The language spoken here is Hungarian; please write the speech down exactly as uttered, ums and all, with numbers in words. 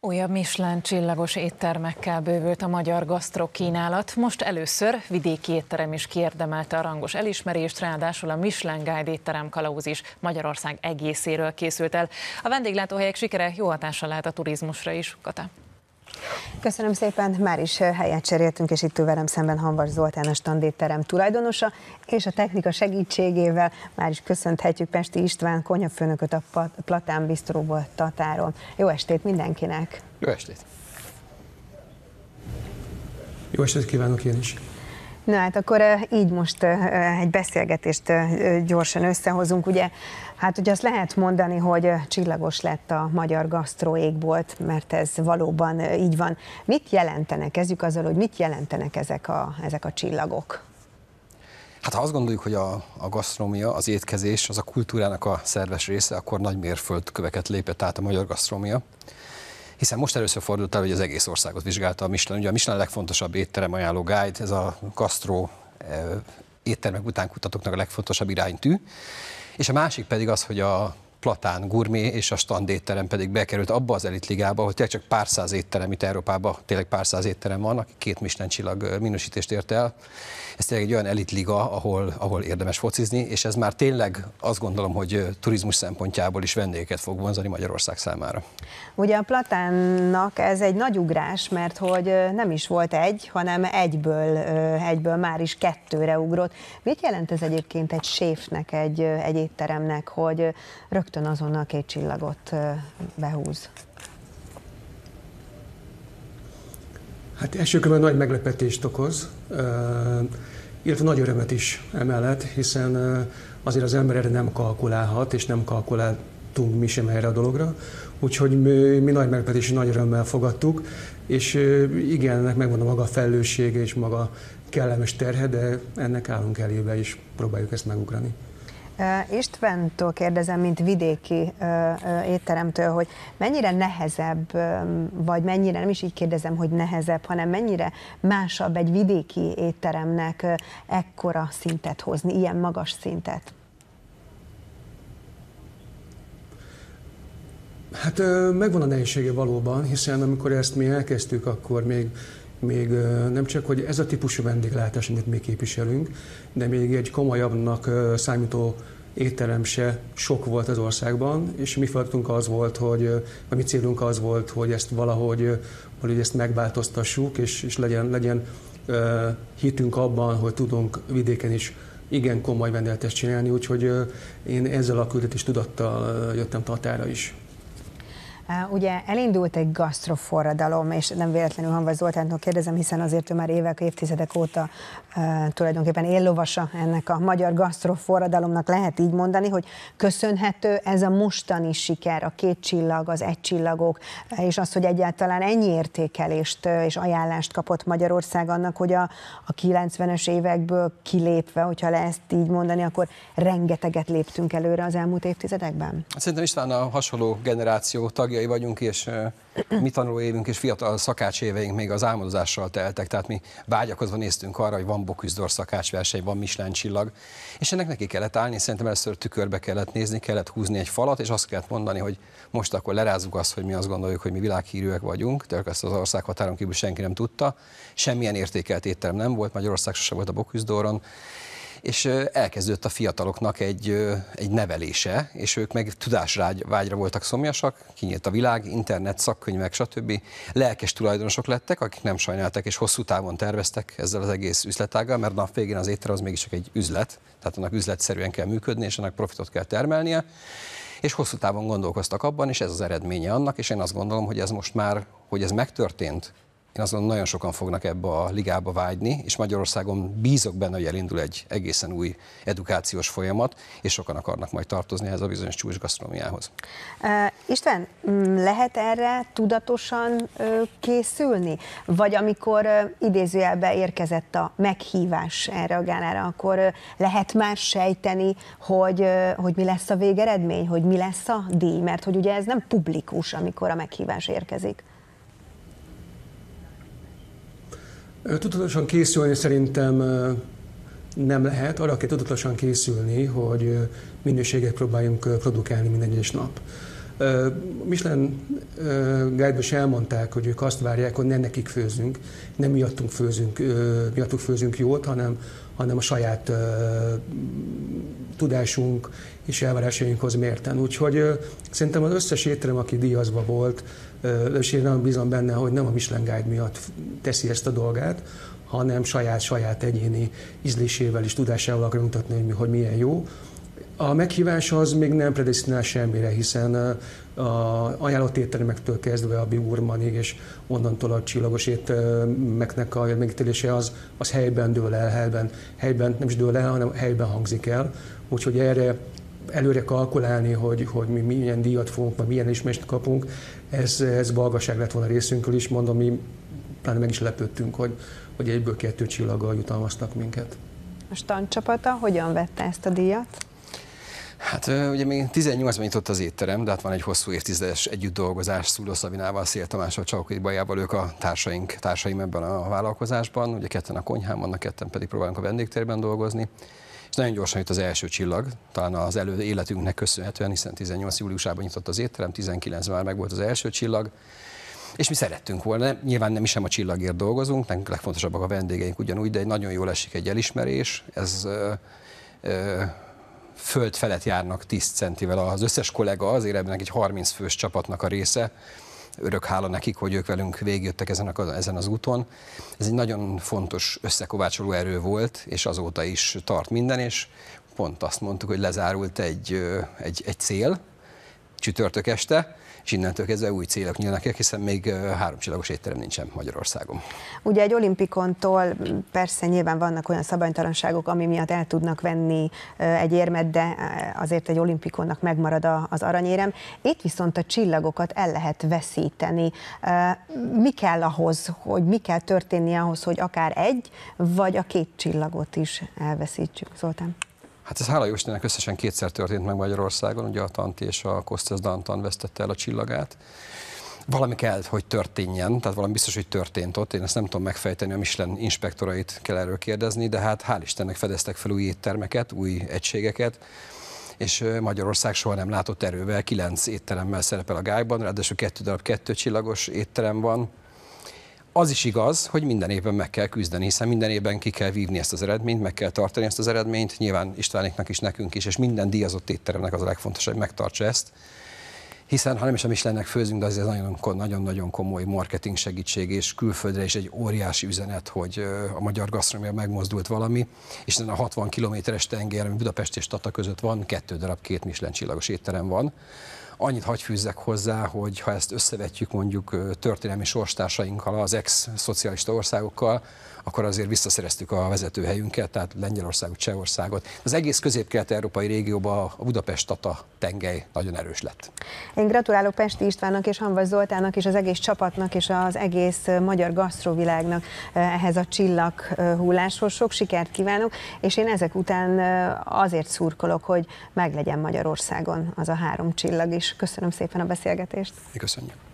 Újabb Michelin csillagos éttermekkel bővült a magyar gasztro kínálat. Most először vidéki étterem is kiérdemelte a rangos elismerést, ráadásul a Michelin Guide étterem kalauz is Magyarország egészéről készült el. A vendéglátóhelyek sikere jó hatással lehet a turizmusra is. Kata. Köszönöm szépen, már is helyet cseréltünk, és itt ül velem szemben Hanvas Zoltán, a standétterem tulajdonosa, és a technika segítségével már is köszönhetjük Pesti István konyhafőnököt a Platánbisztoróból Tatáron. Jó estét mindenkinek! Jó estét! Jó estét kívánok én is! Na hát akkor így most egy beszélgetést gyorsan összehozunk, ugye, hát ugye azt lehet mondani, hogy csillagos lett a magyar gasztró égbolt, mert ez valóban így van. Mit jelentenek, kezdjük azzal, hogy mit jelentenek ezek a, ezek a csillagok? Hát ha azt gondoljuk, hogy a, a gasztronómia, az étkezés, az a kultúrának a szerves része, akkor nagy mérföldköveket lépett át a magyar gasztronómia. Hiszen most először fordult el, hogy az egész országot vizsgálta a Michelin. Ugye a Michelin legfontosabb étterem ajánló guide, ez a gasztró éttermek utánkutatóknak a legfontosabb iránytű. És a másik pedig az, hogy a Platán gurmé és a stand étterem pedig bekerült abba az elitligába, hogy tényleg csak pár száz étterem, itt Európában tényleg pár száz étterem van, aki két Michelin csillag minősítést ért el. Ez tényleg egy olyan elitliga, ahol, ahol érdemes focizni, és ez már tényleg azt gondolom, hogy turizmus szempontjából is vendégeket fog vonzani Magyarország számára. Ugye a Platánnak ez egy nagy ugrás, mert hogy nem is volt egy, hanem egyből, egyből már is kettőre ugrott. Mit jelent ez egyébként egy séfnek, egy, egy étteremnek, hogy rögtön azonnal két csillagot behúz? Hát első körben nagy meglepetést okoz, illetve nagy örömet is emellett, hiszen azért az ember erre nem kalkulálhat, és nem kalkuláltunk mi sem erre a dologra, úgyhogy mi, mi nagy meglepetés, nagy örömmel fogadtuk, és igen, ennek megvan a maga felelőssége és maga kellemes terhe, de ennek állunk elébe is, próbáljuk ezt megugrani. Istvántól kérdezem, mint vidéki étteremtől, hogy mennyire nehezebb, vagy mennyire, nem is így kérdezem, hogy nehezebb, hanem mennyire másabb egy vidéki étteremnek ekkora szintet hozni, ilyen magas szintet? Hát megvan a nehézsége valóban, hiszen amikor ezt mi elkezdtük, akkor még Még nem csak, hogy ez a típusú vendéglátás, amit mi képviselünk, de még egy komolyabbnak számító étterem se sok volt az országban, és mi feladatunk az volt, hogy, a mi célunk az volt, hogy ezt valahogy, valahogy ezt megváltoztassuk, és, és legyen, legyen hitünk abban, hogy tudunk vidéken is igen komoly vendéglátást csinálni, úgyhogy én ezzel a küldetés tudattal jöttem Tatára is. Ugye elindult egy gasztroforradalom, és nem véletlenül Hanvas Zoltántól kérdezem, hiszen azért ő már évek, évtizedek óta e, tulajdonképpen éllovasa ennek a magyar gasztroforradalomnak, lehet így mondani, hogy köszönhető ez a mostani siker, a két csillag, az egy csillagok, és az, hogy egyáltalán ennyi értékelést és ajánlást kapott Magyarország annak, hogy a, a kilencvenes évekből kilépve, hogyha le ezt így mondani, akkor rengeteget léptünk előre az elmúlt évtizedekben. Szerintem István a hasonló generáció tagja vagyunk, és mi tanuló évünk és fiatal szakács éveink még az álmodozással teltek, tehát mi vágyakozva néztünk arra, hogy van Bocuse d'Or szakácsverseny, van Michelin csillag, és ennek neki kellett állni, szerintem először tükörbe kellett nézni, kellett húzni egy falat, és azt kellett mondani, hogy most akkor lerázzuk azt, hogy mi azt gondoljuk, hogy mi világhírűek vagyunk, de ezt az ország határon kívül senki nem tudta, semmilyen értékelt étterem nem volt, Magyarország sose volt a Bocuse d'Oron, és elkezdődött a fiataloknak egy, egy nevelése, és ők meg tudásvágyra voltak szomjasak, kinyílt a világ, internet, szakkönyvek, stb. Lelkes tulajdonosok lettek, akik nem sajnáltak, és hosszú távon terveztek ezzel az egész üzletággal, mert nap végén az étterem az mégiscsak egy üzlet, tehát annak üzletszerűen kell működni, és annak profitot kell termelnie, és hosszú távon gondolkoztak abban, és ez az eredménye annak, és én azt gondolom, hogy ez most már, hogy ez megtörtént, én azt gondolom, nagyon sokan fognak ebbe a ligába vágyni, és Magyarországon bízok benne, hogy elindul egy egészen új edukációs folyamat, és sokan akarnak majd tartozni ehhez a bizonyos csúcsgasztronómiához. Uh, István, lehet erre tudatosan uh, készülni? Vagy amikor uh, idézőjelbe érkezett a meghívás erre a gálára, akkor uh, lehet már sejteni, hogy, uh, hogy mi lesz a végeredmény, hogy mi lesz a díj? Mert hogy ugye ez nem publikus, amikor a meghívás érkezik. Tudatosan készülni szerintem nem lehet, arra kell tudatosan készülni, hogy minőséget próbáljunk produkálni minden egyes nap. Michelin Guide-ban is elmondták, hogy ők azt várják, hogy ne nekik főzünk, nem miattunk főzünk, miattuk főzünk jót, hanem, hanem a saját tudásunk és elvárásainkhoz mérten. Úgyhogy szerintem az összes étterem, aki díjazva volt, és én nagyon bízom benne, hogy nem a Michelin Guide miatt teszi ezt a dolgát, hanem saját-saját egyéni ízlésével és tudásával akarja mutatni, hogy milyen jó. A meghívás az még nem predesztinál semmire, hiszen a ajánlott étteremektől kezdve a Biurmanig és onnantól a csillagos éttermeknek a megítélése az, az helyben dől el, helyben, helyben nem is dől el, hanem helyben hangzik el. Úgyhogy erre előre kalkulálni, hogy, hogy mi milyen díjat fogunk, vagy milyen ismerést kapunk, ez, ez balgaság lett volna részünkről is, mondom, mi pláne meg is lepődtünk, hogy, hogy egyből kettő csillaggal jutalmaztak minket. A Stand csapata hogyan vette ezt a díjat? Hát ugye még tizennyolcban nyitott az étterem, de hát van egy hosszú évtizedes együtt dolgozás Szúlydó Szavinával, Szél Tamással, Csakó Bajával, ők a társaink, társaim ebben a vállalkozásban, ugye ketten a konyhán vannak, ketten pedig próbálunk a vendégtérben dolgozni, és nagyon gyorsan jött az első csillag, talán az elő életünknek köszönhetően, hiszen tizennyolc júliusában nyitott az étterem, tizenkilencben már meg volt az első csillag, és mi szerettünk volna, nyilván nem is sem a csillagért dolgozunk, nekünk legfontosabbak a vendégeink ugyanúgy, de nagyon jól esik egy elismerés, ez ö, ö, föld felett járnak tíz centivel az összes kollega, azért ebben egy harminc fős csapatnak a része, örök hála nekik, hogy ők velünk végigjöttek ezen, a, ezen az úton. Ez egy nagyon fontos összekovácsoló erő volt, és azóta is tart minden, és pont azt mondtuk, hogy lezárult egy, egy, egy cél csütörtök este, és innentől kezdve új célok nyílnak, hiszen még háromcsillagos étterem nincsen Magyarországon. Ugye egy olimpikontól persze nyilván vannak olyan szabálytalanságok, ami miatt el tudnak venni egy érmet, de azért egy olimpikonnak megmarad az aranyérem. Itt viszont a csillagokat el lehet veszíteni. Mi kell ahhoz, hogy mi kell történni ahhoz, hogy akár egy, vagy a két csillagot is elveszítsük? Zoltán? Hát ez hála jó Istennek összesen kétszer történt meg Magyarországon, ugye a Tanti és a Kosztesz Dantán vesztette el a csillagát. Valami kell, hogy történjen, tehát valami biztos, hogy történt ott, én ezt nem tudom megfejteni, a Michelin inspektorait kell erről kérdezni, de hát hál' Istennek fedeztek fel új éttermeket, új egységeket, és Magyarország soha nem látott erővel, kilenc étteremmel szerepel a guide-ban, ráadásul kettő darab kettő csillagos étterem van. Az is igaz, hogy minden évben meg kell küzdeni, hiszen minden évben ki kell vívni ezt az eredményt, meg kell tartani ezt az eredményt, nyilván Istvánéknak is, nekünk is, és minden díjazott étteremnek az a legfontosabb, hogy megtartsa ezt, hiszen ha nem is a Michelinnek főzünk, de azért nagyon-nagyon komoly marketing segítség, és külföldre is egy óriási üzenet, hogy a magyar gasztronómia megmozdult valami, és ezen a hatvan kilométeres tenger, ami Budapest és Tata között van, kettő darab két Michelin csillagos étterem van. Annyit hagy fűzzek hozzá, hogy ha ezt összevetjük mondjuk történelmi sorstársainkkal, az ex-szocialista országokkal, akkor azért visszaszereztük a vezetőhelyünket, tehát Lengyelországot, Csehországot. Az egész közép-kelet-európai régióban a Budapest-Tata tengely nagyon erős lett. Én gratulálok Pesti Istvánnak és Hanvas Zoltánnak és az egész csapatnak és az egész magyar gasztrovilágnak ehhez a csillaghulláshoz. Sok sikert kívánok, és én ezek után azért szurkolok, hogy meglegyen Magyarországon az a három csillag is. Köszönöm szépen a beszélgetést. Köszönjük.